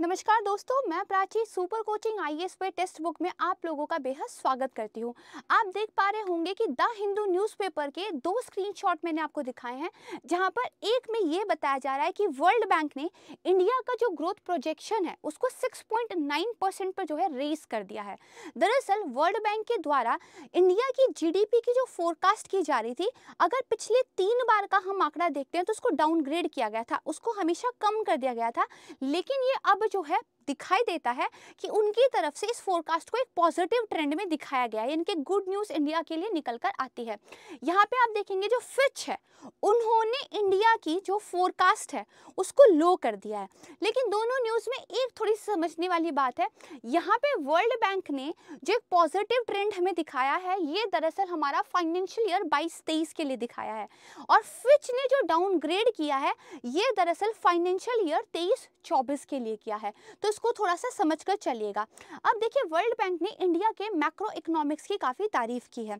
नमस्कार दोस्तों, मैं प्राची सुपर कोचिंग IAS पे टेस्ट बुक में आप लोगों का बेहद स्वागत करती हूँ। आप देख पा रहे होंगे कि द हिंदू न्यूज़पेपर के दो स्क्रीनशॉट मैंने आपको दिखाए हैं, जहाँ पर एक में ये बताया जा रहा है कि वर्ल्ड बैंक ने इंडिया का जो ग्रोथ प्रोजेक्शन है उसको 6.9% पर जो है रेस कर दिया है। दरअसल वर्ल्ड बैंक के द्वारा इंडिया की GDP की जो फोरकास्ट की जा रही थी, अगर पिछले 3 बार का हम आंकड़ा देखते हैं तो उसको डाउनग्रेड किया गया था, उसको हमेशा कम कर दिया गया था, लेकिन ये अब जो है दिखाई देता है कि उनकी तरफ से इस फोरकास्ट को एक पॉजिटिव ट्रेंड में दिखाया गया है, यानी कि गुड न्यूज़ इंडिया के लिए निकल कर आती है। यहाँ पे आप देखेंगे जो फिच है उन्होंने इंडिया की जो फोरकास्ट है उसको लो कर दिया है, लेकिन दोनों न्यूज़ में एक थोड़ी समझने वाली बात है। यहाँ पे वर्ल्ड बैंक ने जो एक पॉजिटिव ट्रेंड हमें दिखाया है, ये दरअसल हमारा फाइनेंशियल ईयर 22-23 के लिए दिखाया है, और फिच ने जो डाउनग्रेड किया है ये दरअसल फाइनेंशियल ईयर 23-24 के लिए किया है, तो इसको थोड़ा सा समझकर चलिएगा। अब देखिए वर्ल्ड बैंक ने इंडिया के मैक्रो इकोनॉमिक्स की काफ़ी तारीफ की है,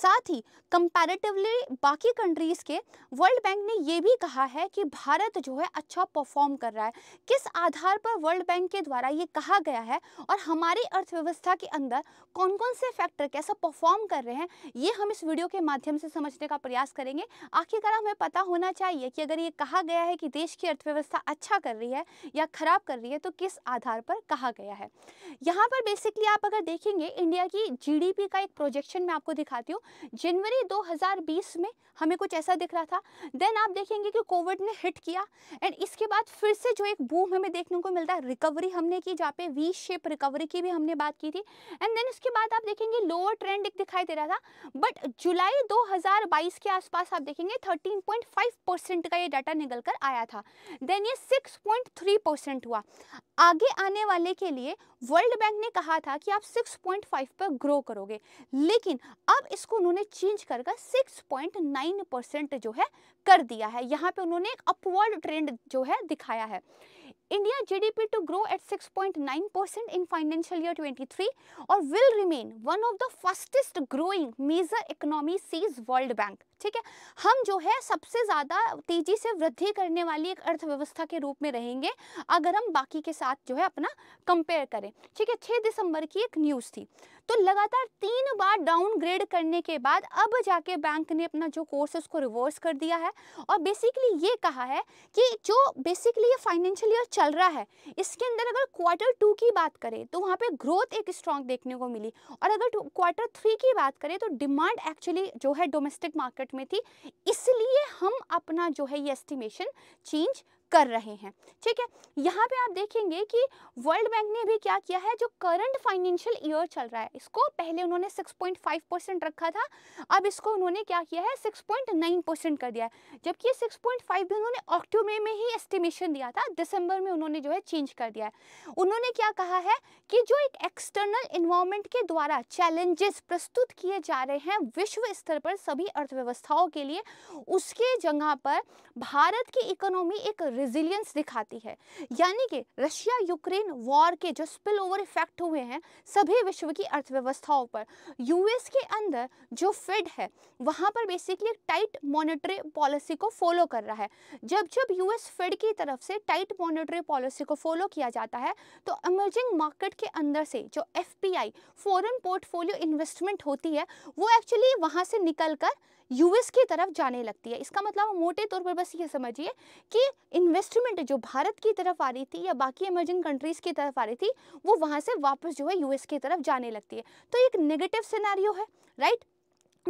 साथ ही कंपैरेटिवली बाकी कंट्रीज़ के वर्ल्ड बैंक ने ये भी कहा है कि भारत जो है अच्छा परफॉर्म कर रहा है। किस आधार पर वर्ल्ड बैंक के द्वारा ये कहा गया है और हमारी अर्थव्यवस्था के अंदर कौन कौन से फैक्टर कैसा परफॉर्म कर रहे हैं, ये हम इस वीडियो के माध्यम से समझने का प्रयास करेंगे। आखिरकार हमें पता होना चाहिए कि अगर ये कहा गया है कि देश की अर्थव्यवस्था अच्छा कर रही है या खराब कर रही है तो किस आधार पर कहा गया है। यहाँ पर बेसिकली आप अगर देखेंगे इंडिया की जीडीपी का एक प्रोजेक्शन मैं आपको दिखाती हूँ। जनवरी 2020 में हमें कुछ ऐसा दिख रहा था, देन आप देखेंगे कि कोविड ने हिट किया एंड इसके बाद फिर से जो एक बूम हमें देखने को मिलता है, रिकवरी हमने की, जहाँ पे वी शेप रिकवरी की भी हमने बात की थी, एंड देन उसके बाद आप देखेंगे लोअर ट्रेंड दिखाई दे रहा था, बट जुलाई 2022 के आसपास आप देखेंगे 13.5% का ये डाटा निकल कर आया था, देन ये 6.3% हुआ। आगे आने वाले के लिए वर्ल्ड बैंक ने कहा था कि आप 6.5 पर ग्रो करोगे, लेकिन अब इसको उन्होंने चेंज कर 6.9% जो है कर दिया है। यहाँ पे उन्होंने एक अपवर्ड ट्रेंड जो है दिखाया है। India GDP to grow at 6.9% in financial year 23 और will remain one of the fastest growing major economy sees World Bank। ठीक है, हम जो है सबसे ज़्यादा तेज़ी से वृद्धि करने वाली एक अर्थव्यवस्था के रूप में रहेंगे अगर हम बाकी के साथ जो है अपना कंपेयर करें। ठीक है, 6 दिसंबर की एक न्यूज़ थी। तो लगातार 3 बार डाउनग्रेड करने के बाद अब जाके बैंक ने अपना जो कोर्स उसको रिवर्स कर दिया है और बेसिकली ये कहा है कि जो बेसिकली ये फाइनेंशियल ईयर चल रहा है इसके अंदर अगर Q2 की बात करें तो वहाँ पे ग्रोथ एक स्ट्रॉन्ग देखने को मिली, और अगर Q3 की बात करें तो डिमांड एक्चुअली जो है डोमेस्टिक मार्केट में थी, इसलिए हम अपना जो है ये एस्टिमेशन चेंज कर रहे हैं। ठीक है, यहाँ पे आप देखेंगे कि वर्ल्ड बैंक ने भी क्या किया है, जो करंट फाइनेंशियल ईयर चल रहा है इसको पहले उन्होंने 6.5% रखा था, अब इसको उन्होंने क्या किया है 6.9% कर दिया है, जबकि ये 6.5 भी उन्होंने अक्टूबर में ही एस्टिमेशन दिया था, दिसंबर में उन्होंने जो है चेंज कर दिया है। उन्होंने क्या कहा है कि जो एक एक्सटर्नल इन्वायरमेंट के द्वारा चैलेंजेस प्रस्तुत किए जा रहे हैं विश्व स्तर पर सभी अर्थव्यवस्थाओं के लिए, उसके जगह पर भारत की इकोनॉमी एक रेजिलियंस दिखाती है, यानी कि रशिया यूक्रेन वॉर के जो स्पिल ओवर इफेक्ट हुए हैं सभी विश्व की अर्थव्यवस्थाओं पर, US के अंदर जो फेड है वहाँ पर बेसिकली टाइट मॉनेटरी पॉलिसी को फॉलो कर रहा है। जब जब US फेड की तरफ से टाइट मॉनेटरी पॉलिसी को फॉलो किया जाता है तो इमर्जिंग मार्केट के अंदर से जो FPI फॉरेन पोर्टफोलियो इन्वेस्टमेंट होती है वो एक्चुअली वहाँ से निकल कर US की तरफ जाने लगती है। इसका मतलब मोटे तौर पर बस ये समझिए कि इन्वेस्टमेंट जो भारत की तरफ आ रही थी या बाकी इमर्जिंग कंट्रीज़ की तरफ आ रही थी वो वहाँ से वापस जो है US की तरफ जाने लगती है, तो एक नेगेटिव सिनेरियो है, राइट।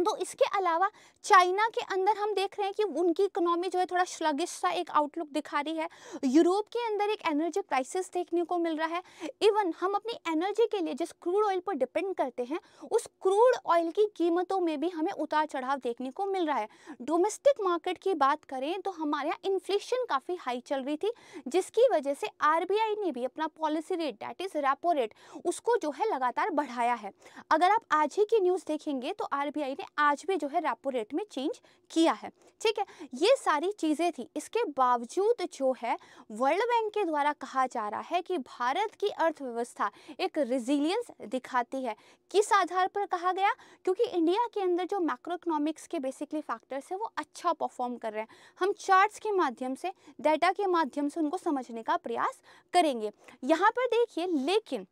तो इसके अलावा चाइना के अंदर हम देख रहे हैं कि उनकी इकोनॉमी जो है थोड़ा स्लगिश सा एक आउटलुक दिखा रही है, यूरोप के अंदर एक एनर्जी क्राइसिस देखने को मिल रहा है, इवन हम अपनी एनर्जी के लिए जिस क्रूड ऑयल पर डिपेंड करते हैं उस क्रूड ऑयल की कीमतों में भी हमें उतार चढ़ाव देखने को मिल रहा है। डोमेस्टिक मार्केट की बात करें तो हमारे यहाँ इन्फ्लेशन काफ़ी हाई चल रही थी, जिसकी वजह से RBI ने भी अपना policy rate that is repo rate उसको जो है लगातार बढ़ाया है। अगर आप आज ही की न्यूज़ देखेंगे तो RBI मैंने आज भी जो है रेपो रेट में चेंज किया है। ठीक है, ये सारी चीज़ें थी। इसके बावजूद जो है वर्ल्ड बैंक के द्वारा कहा जा रहा है कि भारत की अर्थव्यवस्था एक रिजिलियंस दिखाती है। किस आधार पर कहा गया? क्योंकि इंडिया के अंदर जो मैक्रो इकोनॉमिक्स के बेसिकली फैक्टर्स है वो अच्छा परफॉर्म कर रहे हैं। हम चार्ट्स के माध्यम से, डाटा के माध्यम से उनको समझने का प्रयास करेंगे। यहाँ पर देखिए, लेकिन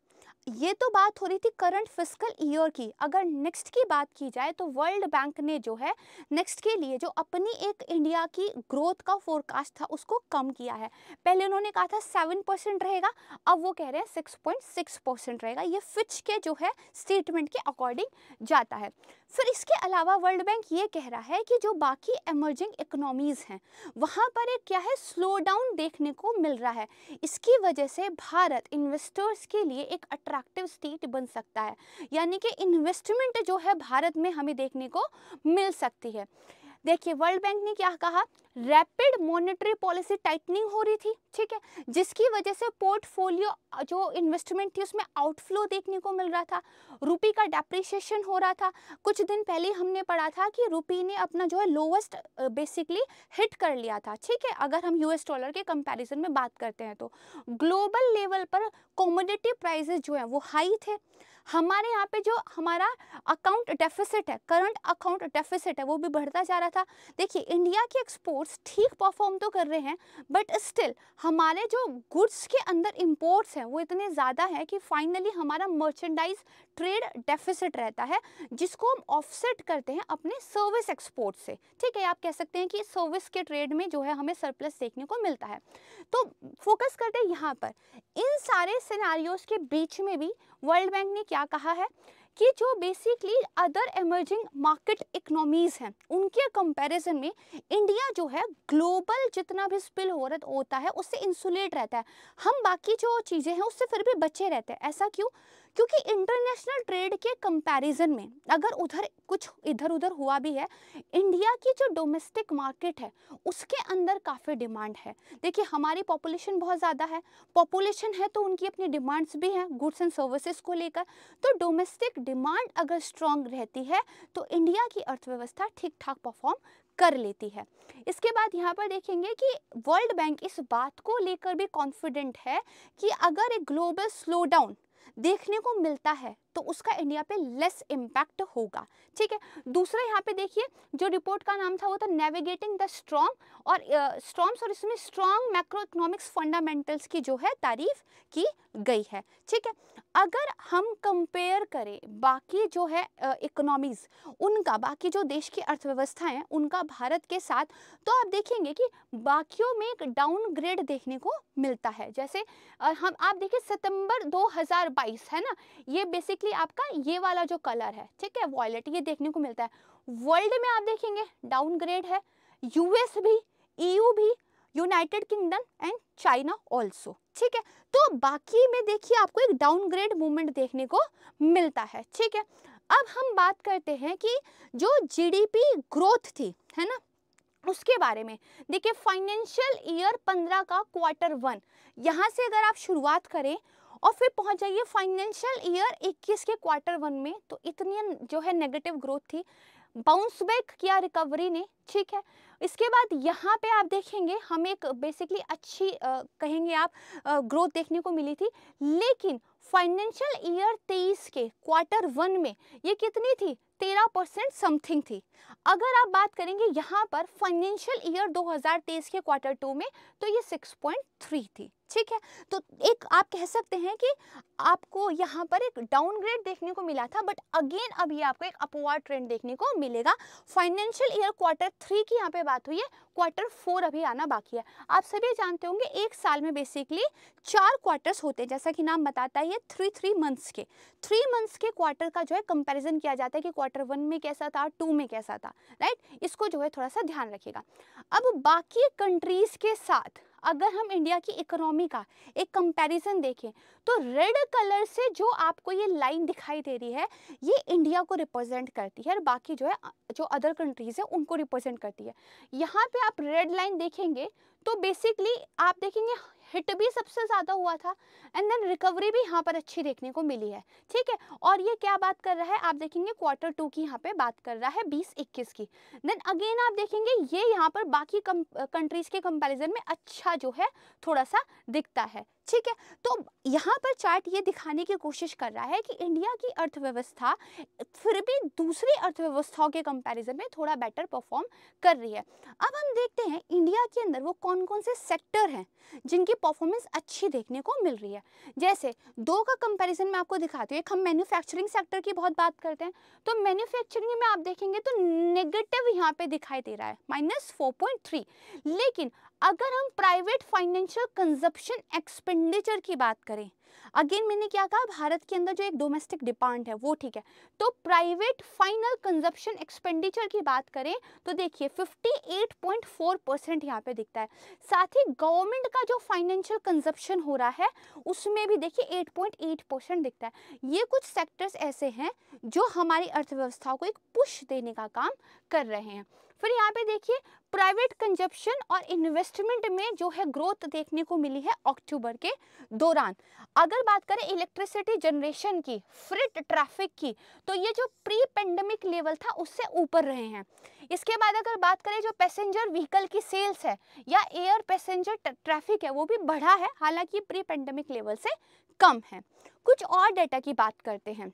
ये तो बात हो रही थी करंट फिस्कल ईयर की। अगर नेक्स्ट की बात की जाए तो वर्ल्ड बैंक ने जो है नेक्स्ट के लिए जो अपनी एक इंडिया की ग्रोथ का फोरकास्ट था उसको कम किया है। पहले उन्होंने कहा था 7% रहेगा, अब वो कह रहे हैं 6.6% रहेगा। ये फिच के जो है स्टेटमेंट के अकॉर्डिंग जाता है। फिर इसके अलावा वर्ल्ड बैंक ये कह रहा है कि जो बाकी एमर्जिंग इकोनॉमीज़ हैं वहाँ पर एक क्या है स्लो डाउन देखने को मिल रहा है। इसकी वजह से भारत इन्वेस्टर्स के लिए एक अट्रैक्टिव स्टेट बन सकता है, यानी कि इन्वेस्टमेंट जो है भारत में हमें देखने को मिल सकती है। देखिए वर्ल्ड बैंक ने क्या कहा, रैपिड मॉनेटरी पॉलिसी टाइटनिंग हो रही थी, ठीक है, जिसकी वजह से पोर्टफोलियो जो इन्वेस्टमेंट थी उसमें आउटफ्लो देखने को मिल रहा था। रुपी का डेप्रिसिएशन हो रहा था। कुछ दिन पहले हमने पढ़ा था कि रुपी ने अपना जो है लोवेस्ट बेसिकली हिट कर लिया था, ठीक है, अगर हम यूएस डॉलर के कंपैरिजन में बात करते हैं तो। ग्लोबल लेवल पर कॉमोडिटी प्राइसेस जो हैं वो हाई थे। हमारे यहाँ पे जो हमारा अकाउंट डेफिसिट है, करंट अकाउंट डेफिसिट है, वो भी बढ़ता जा रहा था। देखिए इंडिया के एक्सपोर्ट्स ठीक परफॉर्म तो कर रहे हैं, बट स्टिल हमारे जो गुड्स के अंदर इंपोर्ट्स हैं वो इतने ज़्यादा हैं कि फाइनली हमारा मर्चेंडाइज ट्रेड डेफिसिट रहता है, जिसको हम ऑफसेट करते हैं अपने सर्विस एक्सपोर्ट से। ठीक है, आप कह सकते हैं कि सर्विस के ट्रेड में जो है हमें सरप्लस देखने को मिलता है। तो फोकस करते हैं यहाँ पर। इन सारे सिनेरियोस के बीच में भी वर्ल्ड बैंक ने क्या कहा है कि जो basically other emerging market economies हैं उनके कंपैरिजन में इंडिया जो है ग्लोबल जितना भी स्पिल होता है उससे इंसुलेट रहता है। हम बाकी जो चीज़ें हैं उससे फिर भी बचे रहते हैं। ऐसा क्यों? क्योंकि इंटरनेशनल ट्रेड के कंपैरिजन में अगर उधर कुछ इधर उधर हुआ भी है, इंडिया की जो डोमेस्टिक मार्केट है उसके अंदर काफ़ी डिमांड है। देखिए हमारी पॉपुलेशन बहुत ज़्यादा है, पॉपुलेशन है तो उनकी अपनी डिमांड्स भी हैं गुड्स एंड सर्विसेज को लेकर। तो डोमेस्टिक डिमांड अगर स्ट्रांग रहती है तो इंडिया की अर्थव्यवस्था ठीक ठाक परफॉर्म कर लेती है। इसके बाद यहाँ पर देखेंगे कि वर्ल्ड बैंक इस बात को लेकर भी कॉन्फिडेंट है कि अगर एक ग्लोबल स्लो डाउन देखने को मिलता है तो उसका इंडिया पे लेस इम्पैक्ट होगा। ठीक है, दूसरा यहाँ पे देखिए जो रिपोर्ट का नाम था वो था नेविगेटिंग द स्ट्रॉन्ग और स्ट्रॉम्स, और इसमें स्ट्रॉन्ग मैक्रो इकोनॉमिक्स फंडामेंटल्स की जो है तारीफ की गई है। ठीक है, अगर हम कंपेयर करें बाकी जो है इकोनॉमीज़ उनका, बाकी जो देश की अर्थव्यवस्थाएँ उनका भारत के साथ, तो आप देखेंगे कि बाकियों में एक डाउनग्रेड देखने को मिलता है। जैसे हम आप देखिए सितंबर 2022 है ना, ये बेसिक आपका ये वाला जो कलर है, ठीक है, वॉयलेट, ये देखने को मिलता है। वर्ल्ड में आप देखेंगे डाउनग्रेड है, यूएस भी, ईयू भी, United Kingdom and China also. ठीक है, तो बाकी में देखिए आपको एक डाउनग्रेड मूवमेंट देखने को मिलता है। ठीक है, अब हम बात करते हैं कि जो जीडीपी ग्रोथ थी है ना उसके बारे में। देखिए फाइनेंशियल ईयर 15 का क्वार्टर 1, यहाँ से अगर आप शुरुआत करें और फिर पहुंच जाइए फाइनेंशियल ईयर 21 के क्वार्टर 1 में, तो इतनी जो है नेगेटिव ग्रोथ थी, बाउंस बैक किया रिकवरी ने। ठीक है, इसके बाद यहाँ पे आप देखेंगे हमें एक बेसिकली अच्छी कहेंगे आप ग्रोथ देखने को मिली थी, लेकिन फाइनेंशियल ईयर 23 के क्वार्टर 1 में ये कितनी थी, 13% समथिंग थी। अगर आप बात करेंगे यहाँ पर फाइनेंशियल ईयर 2023 के क्वार्टर 2 में, तो ये 6.3 थी। ठीक है, तो एक आप कह सकते हैं कि आपको यहाँ पर एक डाउनग्रेड देखने को मिला था, बट अगेन अब ये आपको एक अपवर्ड ट्रेंड देखने को मिलेगा। फाइनेंशियल ईयर क्वार्टर 3 की यहाँ पे बात हुई है, क्वार्टर 4 अभी आना बाकी है। आप सभी जानते होंगे एक साल में बेसिकली 4 क्वार्टर्स होते हैं, जैसा कि नाम बताता है 3 3 मंथ्स के। 3 मंथ्स के क्वार्टर का जो है कंपेरिजन किया जाता है कि क्वार्टर 1 में कैसा था, 2 में कैसा था, राइट। इसको जो है थोड़ा सा ध्यान रखिएगा। अब बाकी कंट्रीज के साथ अगर हम इंडिया की इकोनॉमी का एक कंपैरिजन देखें तो रेड कलर से जो आपको ये लाइन दिखाई दे रही है ये इंडिया को रिप्रेजेंट करती है और बाकी जो है जो अदर कंट्रीज़ है उनको रिप्रेजेंट करती है। यहाँ पे आप रेड लाइन देखेंगे तो बेसिकली आप देखेंगे हिट भी सबसे ज़्यादा हुआ था एंड देन रिकवरी भी यहाँ पर अच्छी देखने को मिली है, ठीक है। और ये क्या बात कर रहा है, आप देखेंगे क्वार्टर टू की यहाँ पे बात कर रहा है 2021 की। देन अगेन आप देखेंगे ये यहाँ पर बाकी कंट्रीज़ के कंपैरिजन में अच्छा जो है थोड़ा सा दिखता है, ठीक है। तो यहाँ पर चार्ट ये दिखाने की कोशिश कर रहा है कि इंडिया की अर्थव्यवस्था फिर भी दूसरी अर्थव्यवस्थाओं के कंपैरिजन में थोड़ा बेटर परफॉर्म कर रही है। अब हम देखते हैं इंडिया के अंदर वो कौन कौन से सेक्टर हैं जिनकी परफॉर्मेंस अच्छी देखने को मिल रही है। जैसे दो का कंपैरिजन मैं आपको दिखाती हूँ। एक हम मैन्युफैक्चरिंग सेक्टर की बहुत बात करते हैं, तो मैन्युफैक्चरिंग में आप देखेंगे तो नेगेटिव यहाँ पे दिखाई दे रहा है -4.3। लेकिन अगर हम प्राइवेट फाइनेंशियल कंजप्शन एक्सपेंडिचर की बात करें, अगेन मैंने क्या कहा, भारत के अंदर जो एक डोमेस्टिक डिमांड है वो ठीक है, तो प्राइवेट फाइनल कंजप्शन एक्सपेंडिचर की बात करें तो देखिए 58.4% यहाँ पे दिखता है। साथ ही गवर्नमेंट का जो फाइनेंशियल कंजप्शन हो रहा है उसमें भी देखिए 8.8% दिखता है। ये कुछ सेक्टर्स ऐसे हैं जो हमारी अर्थव्यवस्था को एक पुश देने का काम कर रहे हैं। फिर यहाँ पे देखिए प्राइवेट कंजप्शन और इन्वेस्टमेंट में जो है ग्रोथ देखने को मिली है अक्टूबर के दौरान। अगर बात करें इलेक्ट्रिसिटी जनरेशन की, फ्रेट ट्रैफिक की, तो ये जो प्री पेंडेमिक लेवल था उससे ऊपर रहे हैं। इसके बाद अगर बात करें जो पैसेंजर व्हीकल की सेल्स है या एयर पैसेंजर ट्रैफिक है वो भी बढ़ा है, हालांकि प्री पेंडेमिक लेवल से कम है। कुछ और डेटा की बात करते हैं,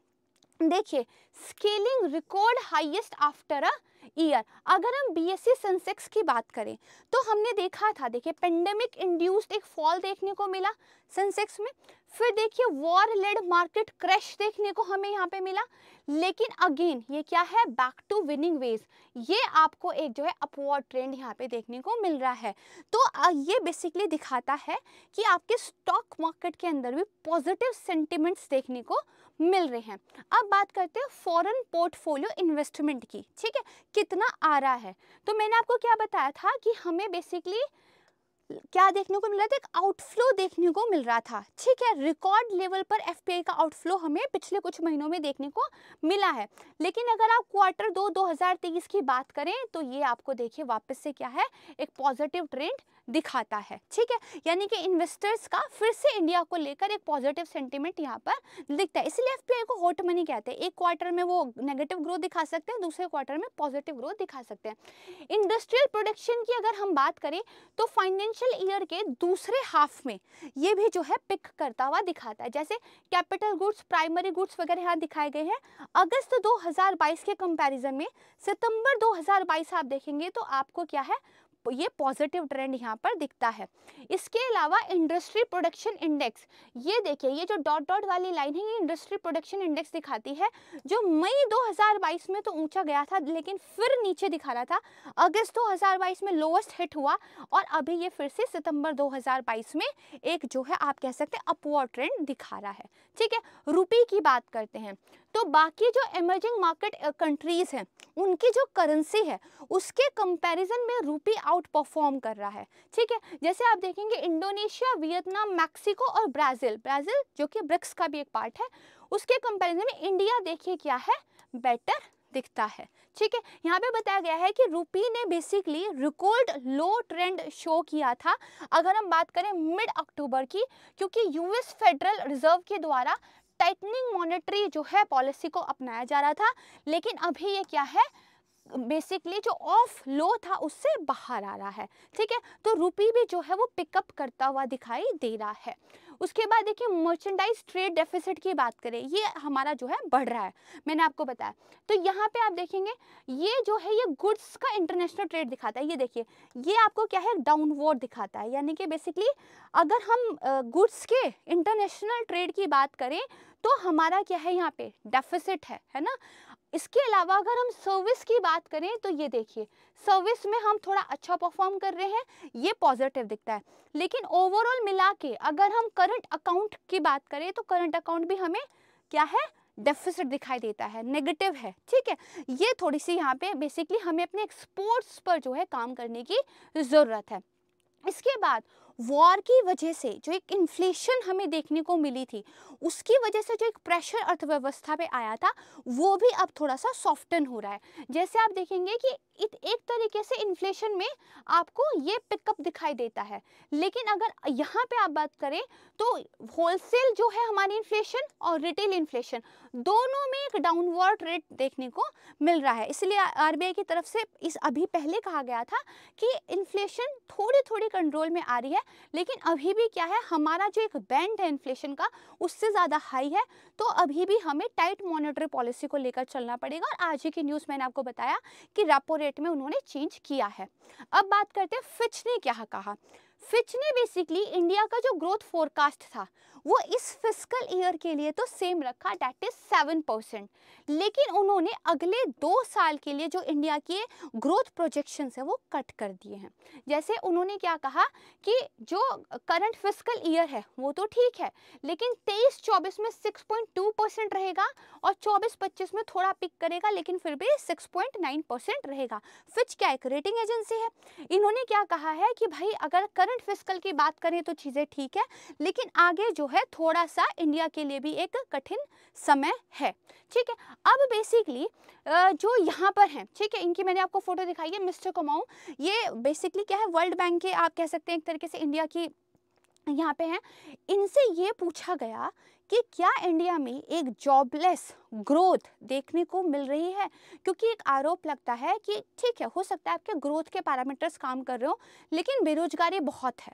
देखिए scaling record highest after a year. अगर हम BSE सेंसेक्स की बात करें तो हमने देखा था, देखिए पेंडेमिक इंड्यूस्ड एक फॉल देखने को मिला सेंसेक्स में, फिर देखिए वॉर लेड मार्केट क्रैश देखने को हमें यहाँ पे मिला, लेकिन अगेन ये क्या है, बैक टू विनिंग वेज, ये आपको एक जो है अपवर्ड ट्रेंड यहाँ पे देखने को मिल रहा है। तो ये बेसिकली दिखाता है कि आपके स्टॉक मार्केट के अंदर भी पॉजिटिव सेंटिमेंट्स देखने को मिल रहे हैं। अब बात करते हैं फॉरेन पोर्टफोलियो इन्वेस्टमेंट की, ठीक है, कितना आ रहा है। तो मैंने आपको क्या बताया था कि हमें बेसिकली क्या देखने को मिल रहा था, एक आउटफ्लो देखने को मिल रहा था, ठीक है। रिकॉर्ड लेवल पर FPI का आउटफ्लो हमें पिछले कुछ महीनों में देखने को मिला है। लेकिन अगर आप क्वार्टर दो 2023 की बात करें तो ये आपको देखिए वापस से क्या है, एक पॉजिटिव ट्रेंड दिखाता है, ठीक है। यानी कि इन्वेस्टर्स का फिर से इंडिया को लेकर एक पॉजिटिव सेंटीमेंट यहाँ पर दिखता है, इसलिए FPI को हॉट मनी कहते हैं। एक क्वार्टर में वो नेगेटिव ग्रोथ दिखा सकते हैं, दूसरे क्वार्टर में पॉजिटिव ग्रोथ दिखा सकते हैं। इंडस्ट्रियल प्रोडक्शन की अगर हम बात करें तो फाइनेंशियल ईयर के दूसरे हाफ में ये भी जो है पिक करता हुआ दिखाता है। जैसे कैपिटल गुड्स, प्राइमरी गुड्स वगैरह यहाँ दिखाए गए हैं। अगस्त 2022 के कंपैरिजन में सितंबर 2022 आप देखेंगे तो आपको क्या है, ये पॉजिटिव ट्रेंड यहाँ पर दिखता है। इसके अलावा इंडस्ट्री प्रोडक्शन इंडेक्स, ये देखिए ये जो डॉट डॉट वाली लाइन है ये इंडस्ट्री प्रोडक्शन इंडेक्स दिखाती है, जो मई 2022 में तो ऊंचा गया था लेकिन फिर नीचे दिखा रहा था। अगस्त 2022 में लोवेस्ट हिट हुआ और अभी ये फिर से सितंबर 2022 में एक जो है आप कह सकते हैं अपवर्ड ट्रेंड दिखा रहा है, ठीक है। रुपये की बात करते हैं तो बाकी जो एमर्जिंग मार्केट कंट्रीज़ हैं उनकी जो करेंसी है उसके कंपैरिजन में रुपी आउट परफॉर्म कर रहा है, ठीक है। जैसे आप देखेंगे इंडोनेशिया, वियतनाम, मैक्सिको और ब्राज़ील जो कि ब्रिक्स का भी एक पार्ट है, उसके कंपैरिजन में इंडिया देखिए क्या है, बेटर दिखता है, ठीक है। यहाँ पे बताया गया है कि रूपी ने basically record low trend show किया था अगर हम बात करें मिड अक्टूबर की, क्योंकि US फेडरल रिजर्व के द्वारा टाइटनिंग मॉनेटरी जो है पॉलिसी को अपनाया जा रहा था। लेकिन अभी ये क्या है, बेसिकली जो ऑफ लो था उससे बाहर आ रहा है, ठीक है। तो रुपी भी जो है वो पिकअप करता हुआ दिखाई दे रहा है। उसके बाद देखिए मर्चेंडाइज ट्रेड डेफिसिट की बात करें, ये हमारा जो है बढ़ रहा है, मैंने आपको बताया। तो यहाँ पे आप देखेंगे ये जो है ये गुड्स का इंटरनेशनल ट्रेड दिखाता है। ये देखिए ये आपको क्या है, डाउनवर्ड दिखाता है, यानी कि बेसिकली अगर हम गुड्स के इंटरनेशनल ट्रेड की बात करें तो हमारा क्या है यहाँ पे डेफिसिट है ना। इसके अलावा अगर हम सर्विस की बात करें तो ये देखिए सर्विस में हम थोड़ा अच्छा परफॉर्म कर रहे हैं, ये पॉजिटिव दिखता है। लेकिन ओवरऑल मिला के अगर हम करंट अकाउंट की बात करें तो करंट अकाउंट भी हमें क्या है, डेफिसिट दिखाई देता है, नेगेटिव है, ठीक है। ये थोड़ी सी यहाँ पे बेसिकली हमें अपने एक्सपोर्ट्स पर जो है काम करने की ज़रूरत है। इसके बाद वॉर की वजह से जो एक इन्फ्लेशन हमें देखने को मिली थी, उसकी वजह से जो एक प्रेशर अर्थव्यवस्था पे आया था वो भी अब थोड़ा सा सॉफ्टन हो रहा है। जैसे आप देखेंगे कि एक तरीके से इन्फ्लेशन में आपको ये पिकअप दिखाई देता है, लेकिन अगर यहाँ पे आप बात करें तो होलसेल जो है हमारी इन्फ्लेशन और रिटेल इन्फ्लेशन दोनों में एक डाउनवर्ड रेट देखने को मिल रहा है। इसलिए आरबीआई की तरफ से इस अभी पहले कहा गया था कि इन्फ्लेशन थोड़ी थोड़ी कंट्रोल में आ रही है, लेकिन अभी भी क्या है, हमारा जो एक बैंड है इन्फ्लेशन का उससे ज़्यादा हाई है, तो अभी भी हमें टाइट मॉनेटरी पॉलिसी को लेकर चलना पड़ेगा। और आज ही की न्यूज़ मैंने आपको बताया कि रेपो रेट में उन्होंने चेंज किया है। अब बात करते हैं फिच ने क्या कहा। फिच ने बेसिकली इंडिया का जो ग्रोथ फोरकास्ट था वो इस फिस्कल ईयर के लिए तो सेम रखा, डेट इज 7%, लेकिन उन्होंने अगले 2 साल के लिए जो इंडिया के ग्रोथ प्रोजेक्शंस है वो कट कर दिए हैं। जैसे उन्होंने क्या कहा कि जो करंट फिस्कल ईयर है वो तो ठीक है, लेकिन 23-24 में 6.2% रहेगा और 24-25 में थोड़ा पिक करेगा, लेकिन फिर भी 6.9% रहेगा। फिच क्या एक रेटिंग एजेंसी है, इन्होंने क्या कहा है कि भाई अगर करंट फिस्कल की बात करें तो चीज़ें ठीक है, लेकिन आगे जो है थोड़ा सा इंडिया के लिए भी एक कठिन समय है। ठीक है, अब बेसिकली जो यहाँ पर हैं, ठीक है, इनकी मैंने आपको फोटो दिखाई है, मिस्टर कुमाऊं, ये बेसिकली क्या है, वर्ल्ड बैंक के आप कह सकते हैं एक तरीके से इंडिया की यहाँ पे हैं। इनसे ये पूछा गया कि क्या इंडिया में एक जॉबलेस ग्रोथ देखने को मिल रही है, क्योंकि एक आरोप लगता है कि ठीक है हो सकता है आपके ग्रोथ के पैरामीटर्स काम कर रहे हो, लेकिन बेरोजगारी बहुत है,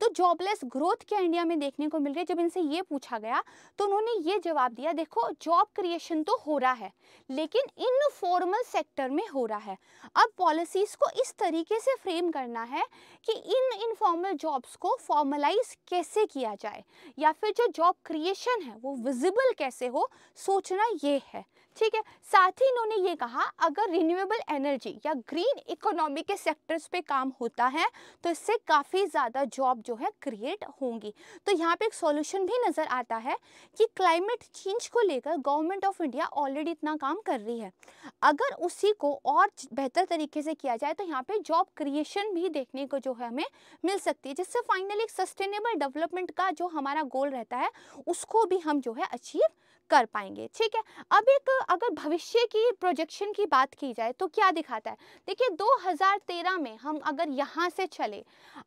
तो जॉबलेस ग्रोथ क्या इंडिया में देखने को मिल रही है। जब इनसे ये पूछा गया तो उन्होंने ये जवाब दिया, देखो जॉब क्रिएशन तो हो रहा है लेकिन इनफॉर्मल सेक्टर में हो रहा है। अब पॉलिसीज़ को इस तरीके से फ्रेम करना है कि इन इनफॉर्मल जॉब्स को फॉर्मलाइज कैसे किया जाए, या फिर जो जॉब क्रिएशन है वो विजिबल कैसे हो, सोचना ये है। ठीक है, साथ ही इन्होंने ये कहा अगर रिन्यूएबल एनर्जी या ग्रीन इकोनॉमी के सेक्टर्स पे काम होता है तो इससे काफ़ी ज़्यादा जॉब जो है क्रिएट होंगी। तो यहाँ पे एक सॉल्यूशन भी नज़र आता है कि क्लाइमेट चेंज को लेकर गवर्नमेंट ऑफ इंडिया ऑलरेडी इतना काम कर रही है, अगर उसी को और बेहतर तरीके से किया जाए तो यहाँ पे जॉब क्रिएशन भी देखने को जो है हमें मिल सकती है, जिससे फाइनली एक सस्टेनेबल डेवलपमेंट का जो हमारा गोल रहता है उसको भी हम जो है अचीव कर पाएंगे। ठीक है, अब एक अगर भविष्य की प्रोजेक्शन की बात की जाए तो क्या दिखाता है, देखिए 2013 में हम अगर यहाँ से चले,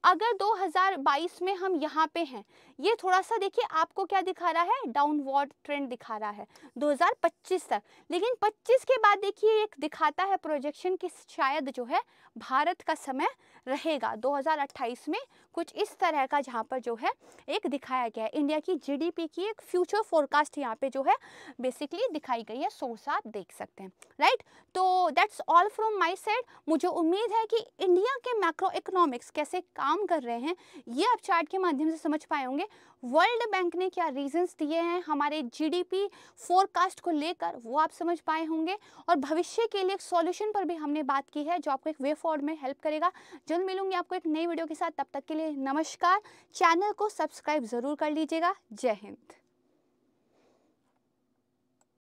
अगर 2022 में हम यहाँ पे हैं, ये थोड़ा सा देखिए आपको क्या दिखा रहा है, डाउनवर्ड ट्रेंड दिखा रहा है 2025 तक, लेकिन 25 के बाद देखिए एक दिखाता है प्रोजेक्शन कि शायद जो है भारत का समय रहेगा 2028 में कुछ इस तरह का, जहाँ पर जो है एक दिखाया गया है इंडिया की जीडीपी की एक फ्यूचर फोरकास्ट यहाँ पे जो है बेसिकली दिखाई गई है, सोर्स आप देख सकते हैं। राइट, तो that's all from my side. मुझे उम्मीद है कि इंडिया के मैक्रो इकोनॉमिक्स कैसे काम कर रहे हैं ये आप चार्ट के माध्यम से समझ पाए होंगे, वर्ल्ड बैंक ने क्या रीजंस दिए हैं हमारे जीडीपी फोरकास्ट को लेकर वो आप समझ पाए होंगे, और भविष्य के लिए एक सॉल्यूशन पर भी हमने बात की है जो आपको एक वे फॉरवर्ड में हेल्प करेगा। जल्द मिलूंगी आपको एक नई वीडियो के साथ, तब तक के लिए नमस्कार। चैनल को सब्सक्राइब ज़रूर कर लीजिएगा। जय हिंद।